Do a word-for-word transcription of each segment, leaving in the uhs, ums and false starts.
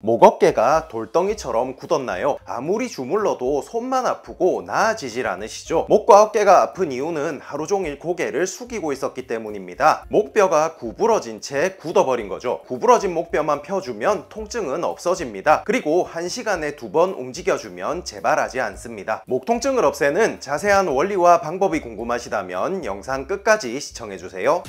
목 어깨가 돌덩이처럼 굳었나요? 아무리 주물러도 손만 아프고 나아지질 않으시죠? 목과 어깨가 아픈 이유는 하루 종일 고개를 숙이고 있었기 때문입니다. 목뼈가 구부러진 채 굳어버린 거죠. 구부러진 목뼈만 펴주면 통증은 없어집니다. 그리고 한 시간에 두 번 움직여주면 재발하지 않습니다. 목 통증을 없애는 자세한 원리와 방법이 궁금하시다면 영상 끝까지 시청해주세요.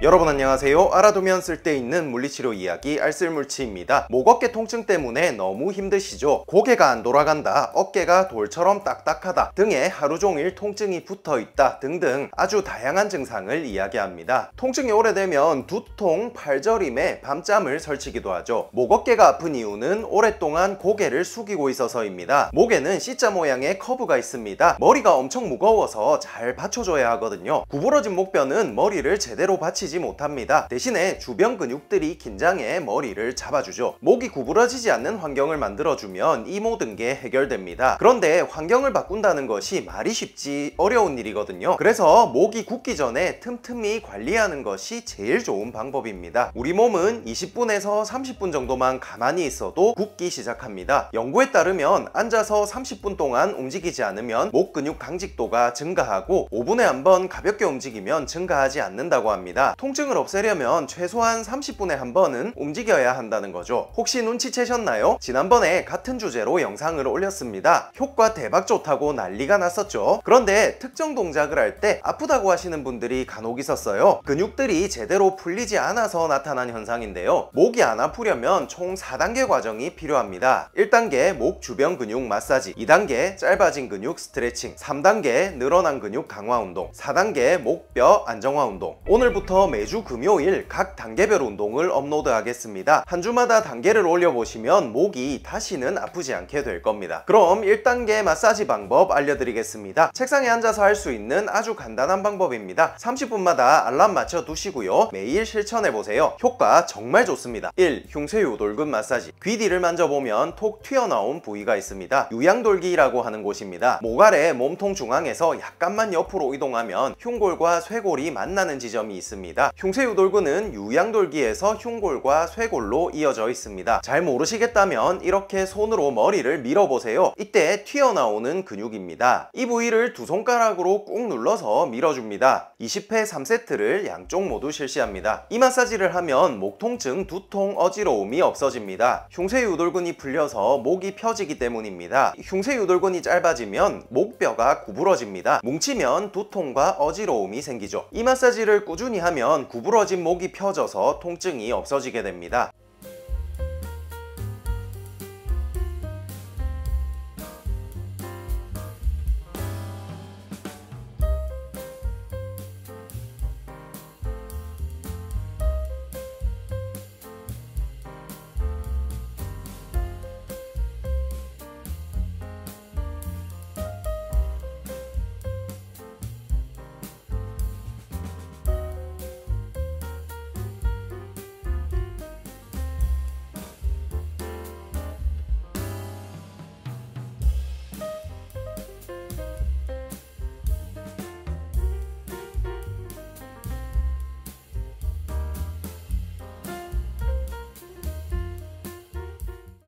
여러분 안녕하세요. 알아두면 쓸데있는 물리치료 이야기 알쓸물치입니다. 목 어깨 통증 때문에 너무 힘드시죠? 고개가 안 돌아간다, 어깨가 돌처럼 딱딱하다, 등에 하루 종일 통증이 붙어있다 등등 아주 다양한 증상을 이야기합니다. 통증이 오래되면 두통, 팔저림에 밤잠을 설치기도 하죠. 목 어깨가 아픈 이유는 오랫동안 고개를 숙이고 있어서입니다. 목에는 C자 모양의 커브가 있습니다. 머리가 엄청 무거워서 잘 받쳐줘야 하거든요. 구부러진 목뼈는 머리를 제대로 받치 못합니다. 대신에 주변 근육들이 긴장해 머리를 잡아주죠. 목이 구부러지지 않는 환경을 만들어주면 이 모든 게 해결됩니다. 그런데 환경을 바꾼다는 것이 말이 쉽지 어려운 일이거든요. 그래서 목이 굳기 전에 틈틈이 관리하는 것이 제일 좋은 방법입니다. 우리 몸은 이십 분에서 삼십 분 정도만 가만히 있어도 굳기 시작합니다. 연구에 따르면 앉아서 삼십 분 동안 움직이지 않으면 목 근육 강직도가 증가하고 오 분에 한 번 가볍게 움직이면 증가하지 않는다고 합니다. 통증을 없애려면 최소한 삼십 분에 한 번은 움직여야 한다는 거죠. 혹시 눈치채셨나요? 지난번에 같은 주제로 영상을 올렸습니다. 효과 대박 좋다고 난리가 났었죠. 그런데 특정 동작을 할 때 아프다고 하시는 분들이 간혹 있었어요. 근육들이 제대로 풀리지 않아서 나타난 현상인데요. 목이 안 아프려면 총 사 단계 과정이 필요합니다. 일 단계 목 주변 근육 마사지, 이 단계 짧아진 근육 스트레칭, 삼 단계 늘어난 근육 강화 운동, 사 단계 목뼈 안정화 운동. 오늘부터 매주 금요일 각 단계별 운동을 업로드 하겠습니다. 한 주마다 단계를 올려보시면 목이 다시는 아프지 않게 될 겁니다. 그럼 일 단계 마사지 방법 알려드리겠습니다. 책상에 앉아서 할 수 있는 아주 간단한 방법입니다. 삼십 분마다 알람 맞춰 두시고요. 매일 실천해보세요. 효과 정말 좋습니다. 일. 흉쇄유돌근 마사지. 귀 뒤를 만져보면 톡 튀어나온 부위가 있습니다. 유양돌기라고 하는 곳입니다. 목 아래 몸통 중앙에서 약간만 옆으로 이동하면 흉골과 쇄골이 만나는 지점이 있습니다. 흉쇄유돌근은 유양돌기에서 흉골과 쇄골로 이어져 있습니다. 잘 모르시겠다면 이렇게 손으로 머리를 밀어보세요. 이때 튀어나오는 근육입니다. 이 부위를 두 손가락으로 꾹 눌러서 밀어줍니다. 이십 회 삼 세트를 양쪽 모두 실시합니다. 이 마사지를 하면 목 통증, 두통, 어지러움이 없어집니다. 흉쇄유돌근이 풀려서 목이 펴지기 때문입니다. 흉쇄유돌근이 짧아지면 목뼈가 구부러집니다. 뭉치면 두통과 어지러움이 생기죠. 이 마사지를 꾸준히 하면 구부러진 목이 펴져서 통증이 없어지게 됩니다.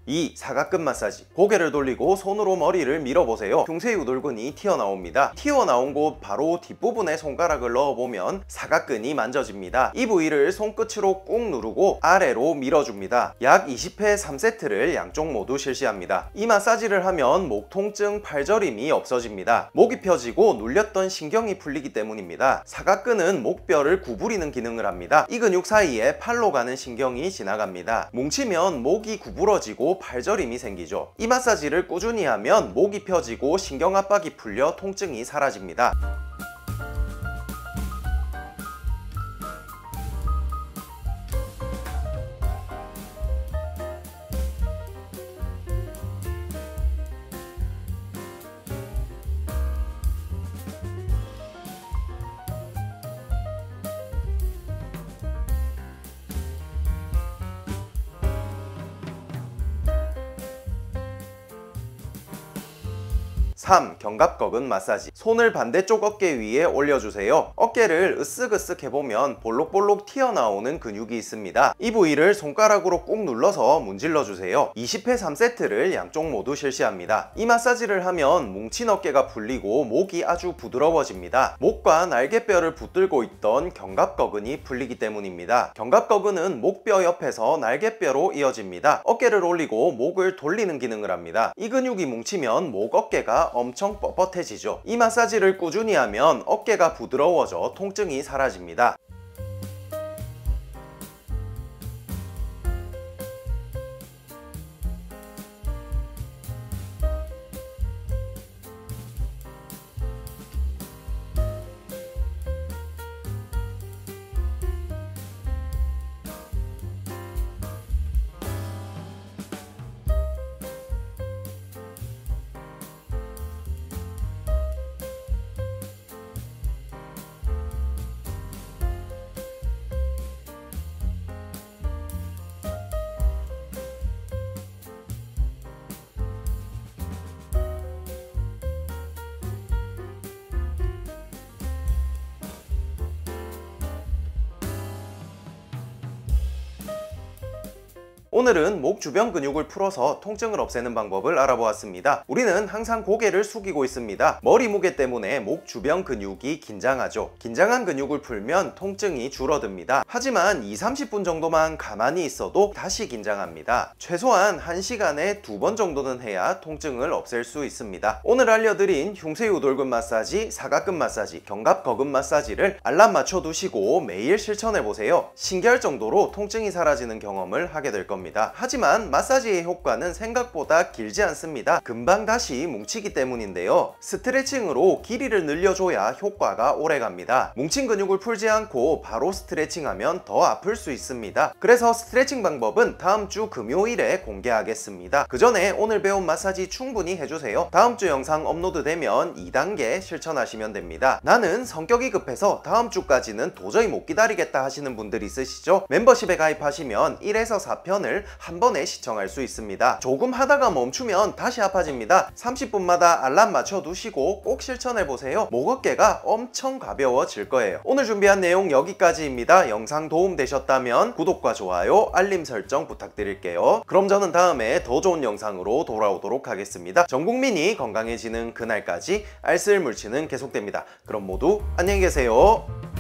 이. 사각근 마사지. 고개를 돌리고 손으로 머리를 밀어보세요. 흉쇄유돌근이 튀어나옵니다. 튀어나온 곳 바로 뒷부분에 손가락을 넣어보면 사각근이 만져집니다. 이 부위를 손끝으로 꾹 누르고 아래로 밀어줍니다. 약 이십 회 삼 세트를 양쪽 모두 실시합니다. 이 마사지를 하면 목 통증, 팔저림이 없어집니다. 목이 펴지고 눌렸던 신경이 풀리기 때문입니다. 사각근은 목뼈를 구부리는 기능을 합니다. 이 근육 사이에 팔로 가는 신경이 지나갑니다. 뭉치면 목이 구부러지고 팔저림이 생기죠. 이 마사지를 꾸준히 하면 목이 펴지고 신경 압박이 풀려 통증이 사라집니다. 삼. 견갑거근 마사지. 손을 반대쪽 어깨 위에 올려주세요. 어깨를 으쓱으쓱 해보면 볼록볼록 튀어나오는 근육이 있습니다. 이 부위를 손가락으로 꾹 눌러서 문질러주세요. 이십 회 삼 세트를 양쪽 모두 실시합니다. 이 마사지를 하면 뭉친 어깨가 풀리고 목이 아주 부드러워집니다. 목과 날개뼈를 붙들고 있던 견갑거근이 풀리기 때문입니다. 견갑거근은 목뼈 옆에서 날개뼈로 이어집니다. 어깨를 올리고 목을 돌리는 기능을 합니다. 이 근육이 뭉치면 목 어깨가 엄청 뻣뻣해지죠. 이 마사지를 꾸준히 하면 어깨가 부드러워져 통증이 사라집니다. 오늘은 목 주변 근육을 풀어서 통증을 없애는 방법을 알아보았습니다. 우리는 항상 고개를 숙이고 있습니다. 머리 무게 때문에 목 주변 근육이 긴장하죠. 긴장한 근육을 풀면 통증이 줄어듭니다. 하지만 이, 삼십 분 정도만 가만히 있어도 다시 긴장합니다. 최소한 한 시간에 두 번 정도는 해야 통증을 없앨 수 있습니다. 오늘 알려드린 흉쇄유돌근 마사지, 사각근 마사지, 견갑거근 마사지를 알람 맞춰두시고 매일 실천해보세요. 신기할 정도로 통증이 사라지는 경험을 하게 될 겁니다. 하지만 마사지의 효과는 생각보다 길지 않습니다. 금방 다시 뭉치기 때문인데요. 스트레칭으로 길이를 늘려줘야 효과가 오래갑니다. 뭉친 근육을 풀지 않고 바로 스트레칭하면 더 아플 수 있습니다. 그래서 스트레칭 방법은 다음 주 금요일에 공개하겠습니다. 그 전에 오늘 배운 마사지 충분히 해주세요. 다음 주 영상 업로드되면 이 단계 실천하시면 됩니다. 나는 성격이 급해서 다음 주까지는 도저히 못 기다리겠다 하시는 분들 있으시죠? 멤버십에 가입하시면 일에서 사 편을 한 번에 시청할 수 있습니다. 조금 하다가 멈추면 다시 아파집니다. 삼십 분마다 알람 맞춰두시고 꼭 실천해보세요. 목 어깨가 엄청 가벼워질 거예요. 오늘 준비한 내용 여기까지입니다. 영상 도움 되셨다면 구독과 좋아요, 알림 설정 부탁드릴게요. 그럼 저는 다음에 더 좋은 영상으로 돌아오도록 하겠습니다. 전 국민이 건강해지는 그날까지 알쓸 물치는 계속됩니다. 그럼 모두 안녕히 계세요.